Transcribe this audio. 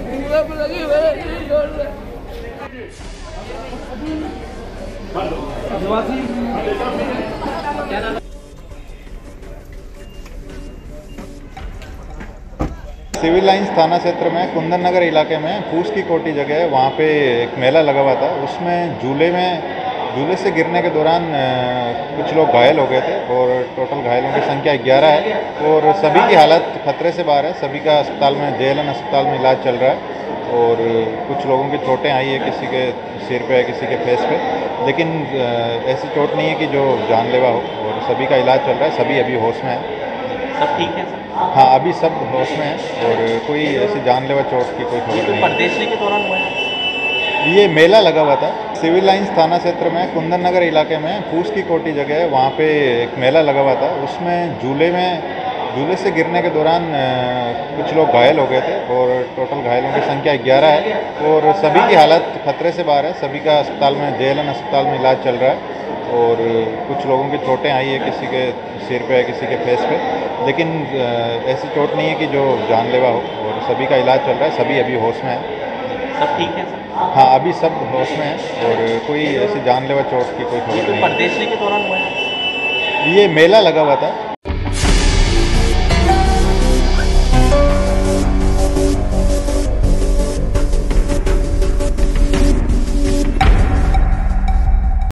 Civil lines थाना क्षेत्र में कुंदन नगर इलाके में फूस की कोटी जगह है, वहाँ पे एक मेला लगा हुआ था। उसमें झूले से गिरने के दौरान कुछ लोग घायल हो गए थे और टोटल घायलों की संख्या 11 है और सभी की हालत खतरे से बाहर है। सभी का अस्पताल में JLN अस्पताल में इलाज चल रहा है और कुछ लोगों की चोटें आई है, किसी के सिर पे है, किसी के फेस पे, लेकिन ऐसी चोट नहीं है कि जो जानलेवा हो और सभी का इलाज चल रहा है। सभी अभी होश में है। सब ठीक है? हाँ, अभी सब होश में है और कोई ऐसी जानलेवा चोट की कोई खबर नहीं। परदेशी के दौरान हुआ है? ये मेला लगा हुआ था। सिविल लाइन्स थाना क्षेत्र में कुंदन नगर इलाके में फूस की कोटी जगह है, वहाँ पे एक मेला लगा हुआ था। उसमें झूले से गिरने के दौरान कुछ लोग घायल हो गए थे और टोटल घायलों की संख्या 11 है और सभी की हालत खतरे से बाहर है। सभी का अस्पताल में JLN अस्पताल में इलाज चल रहा है और कुछ लोगों की चोटें आई है, किसी के सिर पे है, किसी के फेस पे, लेकिन ऐसी चोट नहीं है कि जो जानलेवा हो और सभी का इलाज चल रहा है। सभी अभी होश में है। सब ठीक है? हाँ, अभी सब होश में है और कोई ऐसी जानलेवा चोट की कोई खबर नहीं। परदेशी के दौरान हुआ है? ये मेला लगा हुआ था।